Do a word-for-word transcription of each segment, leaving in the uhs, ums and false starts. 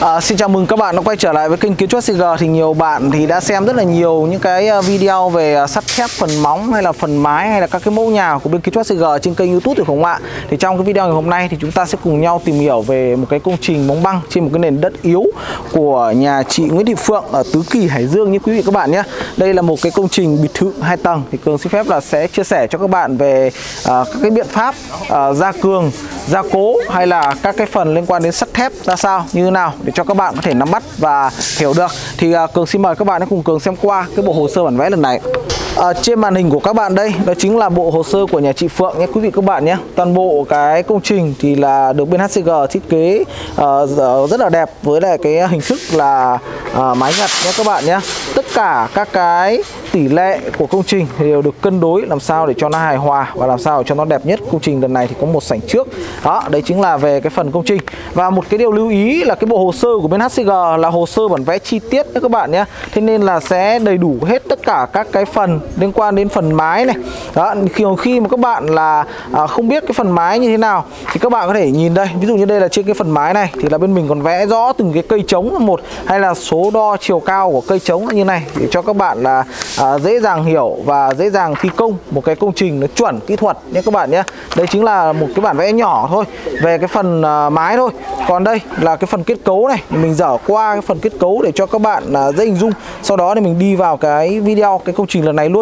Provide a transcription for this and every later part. À, xin chào mừng các bạn đã quay trở lại với kênh Kiến trúc hát xê giê. Thì nhiều bạn thì đã xem rất là nhiều những cái video về sắt thép, phần móng hay là phần mái hay là các cái mẫu nhà của bên Kiến trúc hát xê giê trên kênh YouTube được không ạ? Thì trong cái video ngày hôm nay thì chúng ta sẽ cùng nhau tìm hiểu về một cái công trình móng băng trên một cái nền đất yếu của nhà chị Nguyễn Thị Phượng ở Tứ Kỳ, Hải Dương như quý vị các bạn nhé. Đây là một cái công trình biệt thự hai tầng. Thì Cường xin phép là sẽ chia sẻ cho các bạn về uh, các cái biện pháp uh, gia cường, gia cố hay là các cái phần liên quan đến sắt thép ra sao, như thế nào để cho các bạn có thể nắm bắt và hiểu được. Thì uh, Cường xin mời các bạn cùng Cường xem qua cái bộ hồ sơ bản vẽ lần này. À, trên màn hình của các bạn đây, đó chính là bộ hồ sơ của nhà chị Phượng nhé quý vị các bạn nhé. Toàn bộ cái công trình thì là được bên hát xê giê thiết kế uh, rất là đẹp với lại cái hình thức là uh, mái Nhật nhé các bạn nhé. Tất cả các cái tỷ lệ của công trình thì đều được cân đối làm sao để cho nó hài hòa và làm sao để cho nó đẹp nhất. Công trình lần này thì có một sảnh trước. Đó, đấy chính là về cái phần công trình. Và một cái điều lưu ý là cái bộ hồ sơ của bên hát xê giê là hồ sơ bản vẽ chi tiết nhé các bạn nhé. Thế nên là sẽ đầy đủ hết tất cả các cái phần liên quan đến phần mái này. Đó, khi, khi mà các bạn là à, không biết cái phần mái như thế nào thì các bạn có thể nhìn đây. Ví dụ như đây là trên cái phần mái này thì là bên mình còn vẽ rõ từng cái cây trống là một, hay là số đo chiều cao của cây trống như này để cho các bạn là à, dễ dàng hiểu và dễ dàng thi công một cái công trình nó chuẩn kỹ thuật nhé các bạn nhé. Đấy chính là một cái bản vẽ nhỏ thôi về cái phần à, mái thôi. Còn đây là cái phần kết cấu này, mình dở qua cái phần kết cấu để cho các bạn à, dễ hình dung. Sau đó thì mình đi vào cái video cái công trình lần này luôn.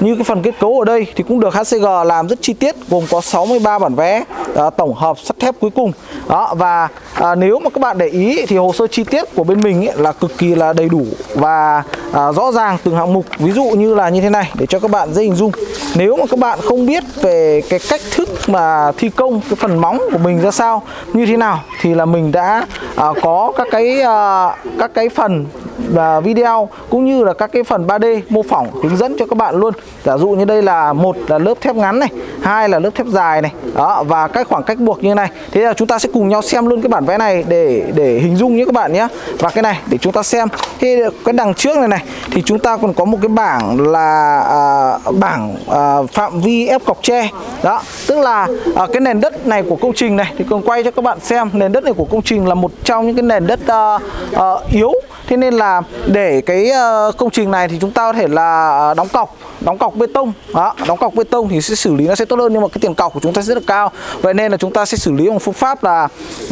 Như cái phần kết cấu ở đây thì cũng được hát xê giê làm rất chi tiết, gồm có sáu mươi ba bản vẽ à, tổng hợp sắt thép cuối cùng. Đó, và à, nếu mà các bạn để ý thì hồ sơ chi tiết của bên mình ấy là cực kỳ là đầy đủ và à, rõ ràng từng hạng mục. Ví dụ như là như thế này để cho các bạn dễ hình dung. Nếu mà các bạn không biết về cái cách thức mà thi công cái phần móng của mình ra sao, như thế nào thì là mình đã à, có các cái à, các cái phần và video cũng như là các cái phần ba D mô phỏng hướng dẫn cho các bạn luôn. Giả dụ như đây là một là lớp thép ngắn này, hai là lớp thép dài này, đó, và các khoảng cách buộc như thế này. Thế là chúng ta sẽ cùng nhau xem luôn cái bản vẽ này để để hình dung nhé các bạn nhé. Và cái này để chúng ta xem. Thế cái đằng trước này này thì chúng ta còn có một cái bảng là à, bảng à, phạm vi ép cọc tre. Đó, tức là à, cái nền đất này của công trình này thì còn quay cho các bạn xem. Nền đất này của công trình là một trong những cái nền đất à, à, yếu. Thế nên là để cái công trình này thì chúng ta có thể là đóng cọc, đóng cọc bê tông. Đó, đóng cọc bê tông thì sẽ xử lý nó sẽ tốt hơn, nhưng mà cái tiền cọc của chúng ta sẽ rất là cao. Vậy nên là chúng ta sẽ xử lý bằng phương pháp là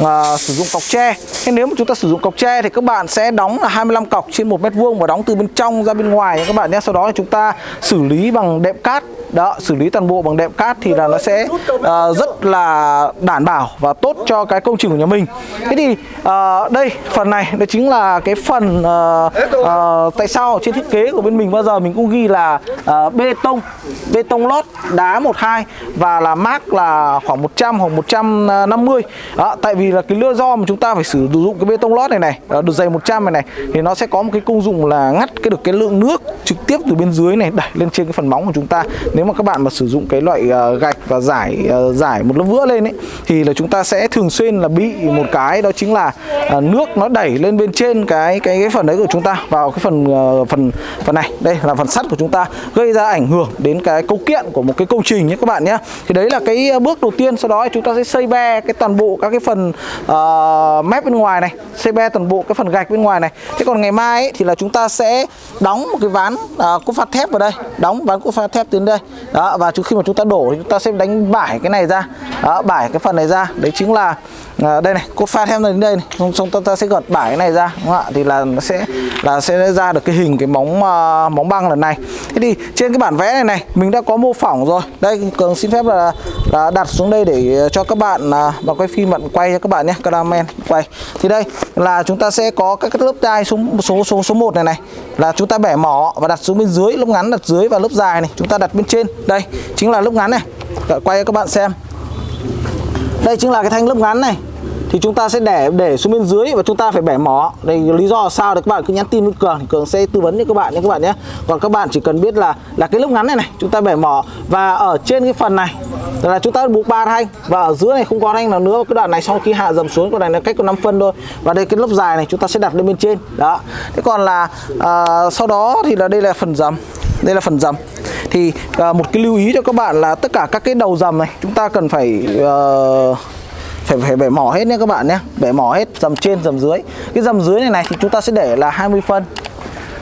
uh, sử dụng cọc tre. Thế nếu mà chúng ta sử dụng cọc tre thì các bạn sẽ đóng là hai mươi lăm cọc trên một mét vuông và đóng từ bên trong ra bên ngoài các bạn nhé. Sau đó thì chúng ta xử lý bằng đệm cát. Đó, xử lý toàn bộ bằng đệm cát thì là nó sẽ uh, rất là đảm bảo và tốt cho cái công trình của nhà mình. Thế thì uh, đây, phần này đó chính là cái phần uh, uh, tại sao trên thiết kế của bên mình bao giờ mình cũng ghi là uh, bê tông, bê tông lót đá một hai và là mác là khoảng một trăm hoặc một trăm năm mươi. Đó, tại vì là cái lưa do mà chúng ta phải sử dụng cái bê tông lót này này, được dày một trăm này này thì nó sẽ có một cái công dụng là ngắt cái được cái lượng nước trực tiếp từ bên dưới này đẩy lên trên cái phần móng của chúng ta. Nếu mà các bạn mà sử dụng cái loại uh, gạch và giải uh, giải một lớp vữa lên ấy thì là chúng ta sẽ thường xuyên là bị một cái đó chính là uh, nước nó đẩy lên bên trên cái cái cái phần đấy của chúng ta vào cái phần uh, phần phần này. Đây là phần sắt của chúng ta, gây ra ảnh hưởng đến cái cấu kiện của một cái công trình nhé các bạn nhé. Thì đấy là cái bước đầu tiên. Sau đó thì chúng ta sẽ xây be cái toàn bộ các cái phần uh, mép bên ngoài này, xây be toàn bộ cái phần gạch bên ngoài này. Thế còn ngày mai ấy, thì là chúng ta sẽ đóng một cái ván uh, cốt pha thép vào đây, đóng ván cốt pha thép đến đây. Đó, và trước khi mà chúng ta đổ thì chúng ta sẽ đánh bải cái này ra. Đó, bải cái phần này ra. Đấy chính là à, đây này, cốt pha thép này đến đây này, xong, xong ta, ta sẽ gọt bải cái này ra, đúng không ạ? Thì là nó sẽ là sẽ ra được cái hình cái móng uh, móng băng lần này. Thế thì trên cái bản vẽ này này mình đã có mô phỏng rồi. Đây, Cường xin phép là, là đặt xuống đây để cho các bạn mà uh, quay phim bạn quay cho các bạn nhé, cameraman quay. Thì đây là chúng ta sẽ có các, các lớp đai số số số số một này này là chúng ta bẻ mỏ và đặt xuống bên dưới, lớp ngắn đặt dưới và lớp dài này chúng ta đặt bên trên. Đây chính là lớp ngắn này. Để quay cho các bạn xem. Đây chính là cái thanh lớp ngắn này. Thì chúng ta sẽ để để xuống bên dưới và chúng ta phải bẻ mỏ. Đây lý do là sao thì các bạn cứ nhắn tin với Cường, Cường sẽ tư vấn cho các bạn nhé các bạn nhé. Còn các bạn chỉ cần biết là là cái lớp ngắn này này chúng ta bẻ mỏ và ở trên cái phần này là chúng ta buộc ba thanh và ở dưới này không có thanh nào nữa. Cái đoạn này sau khi hạ dầm xuống, cái này nó cách có năm phân thôi. Và đây cái lớp dài này chúng ta sẽ đặt lên bên trên. Đó. Thế còn là à, sau đó thì là đây là phần dầm. Đây là phần dầm. Thì à, một cái lưu ý cho các bạn là tất cả các cái đầu dầm này chúng ta cần phải à, phải phải bẻ mỏ hết nhé các bạn nhé, bẻ mỏ hết dầm trên dầm dưới. Cái dầm dưới này này thì chúng ta sẽ để là hai mươi phân,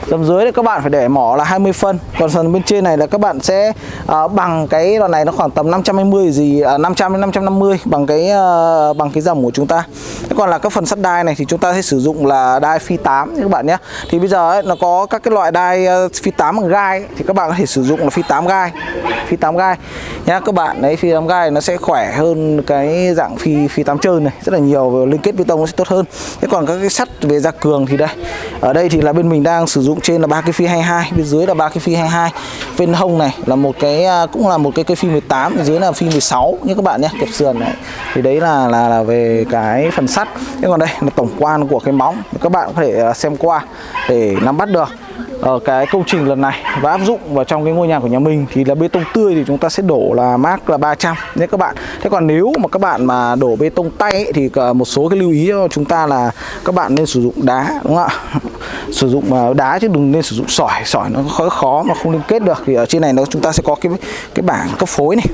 dầm dưới thì các bạn phải để mỏ là hai mươi phân, còn phần bên trên này là các bạn sẽ uh, bằng cái đoạn này nó khoảng tầm năm trăm hai mươi gì, uh, năm trăm đến năm trăm năm mươi bằng cái uh, bằng cái dầm của chúng ta. Thế còn là các phần sắt đai này thì chúng ta sẽ sử dụng là đai phi tám các bạn nhé. Thì bây giờ ấy, nó có các cái loại đai uh, phi tám bằng gai ấy, thì các bạn có thể sử dụng là phi tám gai, phi tám gai nhá các bạn. Đấy, phi tám gai nó sẽ khỏe hơn cái dạng phi phi tám trơn này rất là nhiều, và liên kết bê tông nó sẽ tốt hơn. Thế còn các cái sắt về gia cường thì đây, ở đây thì là bên mình đang sử dụng trên là ba cái phi hai mươi hai, bên dưới là ba cái phi hai mươi hai. Bên hông này là một cái cũng là một cái cây phi mười tám, dưới là phi mười sáu như các bạn nhé, kẹp sườn này. Thì đấy là là là về cái phần sắt. Thế còn đây là tổng quan của cái móng, các bạn có thể xem qua để nắm bắt được ở cái công trình lần này và áp dụng vào trong cái ngôi nhà của nhà mình. Thì là bê tông tươi thì chúng ta sẽ đổ là mác là ba trăm nhé các bạn. Thế còn nếu mà các bạn mà đổ bê tông tay ấy, thì một số cái lưu ý cho chúng ta là các bạn nên sử dụng đá, đúng không ạ? Sử dụng đá chứ đừng nên sử dụng sỏi, sỏi nó khó khó mà không liên kết được. Thì ở trên này nó chúng ta sẽ có cái cái bảng cấp phối này.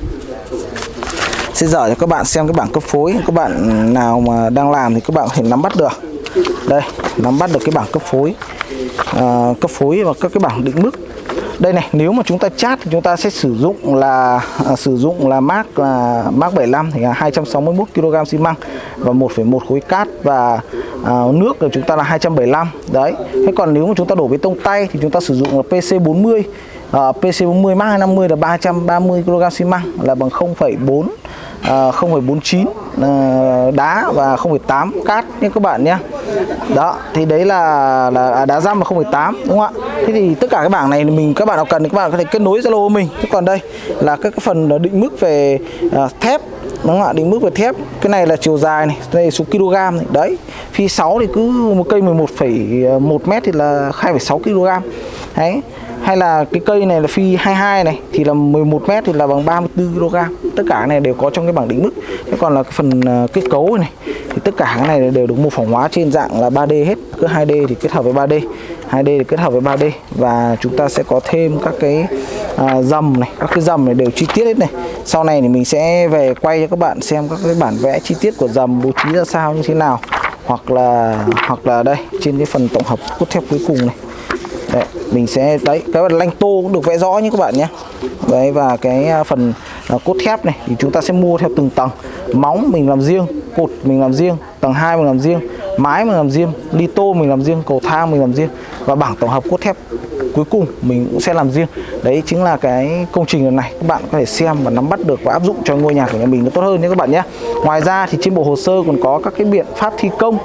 Sẽ dở cho các bạn xem cái bảng cấp phối, các bạn nào mà đang làm thì các bạn có thể nắm bắt được. Đây, nắm bắt được cái bảng cấp phối. À, cấp phối và các cái bảng định mức. Đây này, nếu mà chúng ta chát thì chúng ta sẽ sử dụng là à, sử dụng là mác là mác bảy mươi lăm thì là hai trăm sáu mươi mốt ki lô gam xi măng và một phẩy một khối cát và à, nước của chúng ta là hai trăm bảy mươi lăm. Đấy. Thế còn nếu mà chúng ta đổ bê tông tay thì chúng ta sử dụng là pê xê bốn mươi. À, pê xê bốn mươi mác hai trăm năm mươi là ba trăm ba mươi ki lô gam xi măng là bằng không phẩy bốn à, không phẩy bốn chín à, đá và không phẩy tám cát nhé các bạn nhé. Đó, thì đấy là, là đá răm là không phẩy tám, đúng không ạ? Thế thì tất cả cái bảng này mình các bạn nào cần thì các bạn có thể kết nối Zalo của mình. Thế còn đây là các cái phần định mức về à, thép, đúng không ạ? Định mức về thép. Cái này là chiều dài này, đây là số kg này. Đấy. Phi sáu thì cứ một cây mười một phẩy một mét thì là hai phẩy sáu ki lô gam. Đấy. Hay là cái cây này là phi hai mươi hai này thì là mười một mét thì là bằng ba mươi tư ki lô gam. Tất cả này đều có trong cái bảng định mức. Thế còn là cái phần kết cấu này thì tất cả cái này đều được mô phỏng hóa trên dạng là ba D hết. Cứ hai D thì kết hợp với ba D, hai D thì kết hợp với ba D. Và chúng ta sẽ có thêm các cái à, dầm này, các cái dầm này đều chi tiết hết này. Sau này thì mình sẽ về quay cho các bạn xem các cái bản vẽ chi tiết của dầm bố trí ra sao, như thế nào. Hoặc là hoặc là đây, trên cái phần tổng hợp cốt thép cuối cùng này. Đấy, mình sẽ đấy cái lanh tô cũng được vẽ rõ như các bạn nhé. Đấy, và cái phần uh, cốt thép này thì chúng ta sẽ mua theo từng tầng. Móng mình làm riêng, cột mình làm riêng, tầng hai mình làm riêng, mái mình làm riêng, li tô mình làm riêng, cầu thang mình làm riêng, và bảng tổng hợp cốt thép cuối cùng mình cũng sẽ làm riêng. Đấy chính là cái công trình lần này các bạn có thể xem và nắm bắt được và áp dụng cho ngôi nhà của nhà mình nó tốt hơn nhé các bạn nhé. Ngoài ra thì trên bộ hồ sơ còn có các cái biện pháp thi công,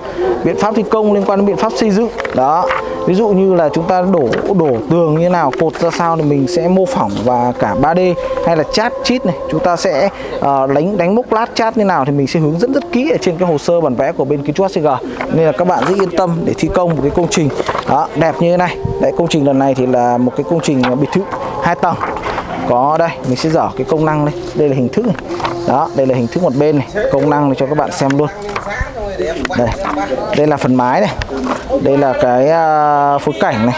biện pháp thi công liên quan đến biện pháp xây dựng. Đó, ví dụ như là chúng ta đổ đổ tường như nào, cột ra sao thì mình sẽ mô phỏng và cả ba D, hay là chát chít này, chúng ta sẽ uh, đánh đánh mốc lát chát như nào thì mình sẽ hướng dẫn rất kỹ ở trên cái hồ sơ bản vẽ của bên Kiến trúc hát xê giê, nên là các bạn rất yên tâm để thi công một cái công trình đó, đẹp như thế này. Đấy, công trình lần này thì là một cái công trình biệt thự hai tầng. Có đây, mình sẽ dở cái công năng đây. Đây là hình thức này. Đó, đây là hình thức một bên này, công năng này cho các bạn xem luôn. Đây, đây là phần mái này, đây là cái uh, phối cảnh này,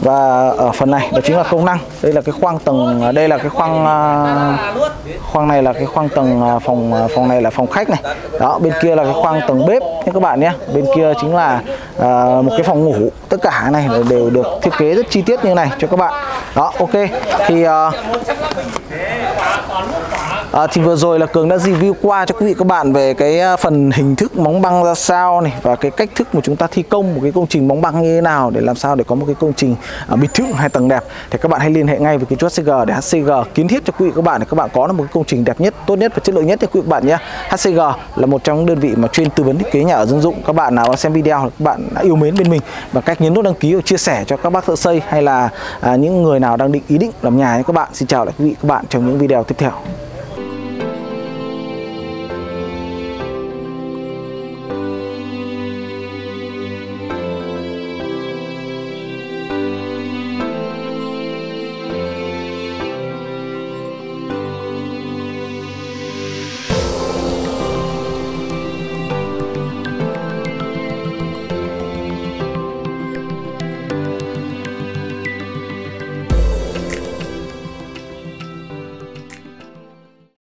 và ở phần này đó chính là công năng. Đây là cái khoang tầng, đây là cái khoang uh, khoang này là cái khoang tầng uh, phòng uh, phòng này là phòng khách này. Đó, bên kia là cái khoang tầng bếp nhé các bạn nhé. Bên kia chính là uh, một cái phòng ngủ. Tất cả này đều được thiết kế rất chi tiết như này cho các bạn. Đó, ok. Thì uh, À, thì vừa rồi là Cường đã review qua cho quý vị các bạn về cái phần hình thức móng băng ra sao này, và cái cách thức mà chúng ta thi công một cái công trình móng băng như thế nào để làm sao để có một cái công trình uh, biệt thự hai tầng đẹp. Thì các bạn hãy liên hệ ngay với Kiến trúc hát xê giê để hát xê giê kiến thiết cho quý vị các bạn để các bạn có được một cái công trình đẹp nhất, tốt nhất và chất lượng nhất cho quý vị các bạn nhé. hát xê giê là một trong những đơn vị mà chuyên tư vấn thiết kế nhà ở dân dụng. Các bạn nào đã xem video, các bạn đã yêu mến bên mình và cách nhấn nút đăng ký và chia sẻ cho các bác thợ xây hay là uh, những người nào đang định ý định làm nhà như các bạn. Xin chào lại quý vị các bạn trong những video tiếp theo.